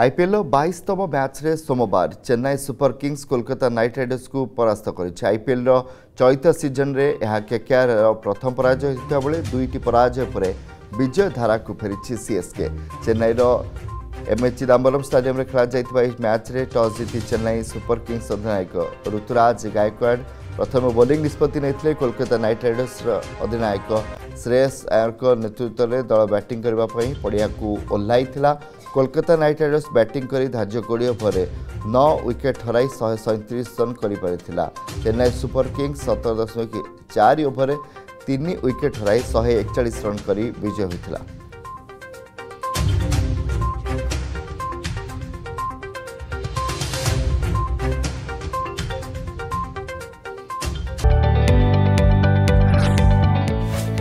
IPL 22तम match रे सोमवार Chennai super Kings Kolkata night Riders को परास्त करेछि। आईपीएल रो चौथा सीजन रे यह केकेआर प्रथम पराजय होता बेले दुईटी पराजय परे विजय धारा को फेरी सीएसके। चेन्नई रो एमए चिदम्बरम स्टेडियम रे खेला जायतिबा इस मैच रे टॉस जीति चेन्नई सुपर किंग्स अधिनायक ऋतुराज गायकवाड़ प्रथम बोलिंग निष्पत्ति नेथिले। कोलकाता नाइट राइडर्स अधिनायक श्रेय आयर नेतृत्व में दल बैटिंग करबा पई पड़िया को ओल्लाई थिला। कोलकाता नाइट राइडर्स बैटिंग करी धार्य 20 ओभर 9 विकेट हराई 137 रन करिपारिथिला। Chennai super Kings 17.4 over 3 wicket हराई 141 रन करी विजय होइथिला।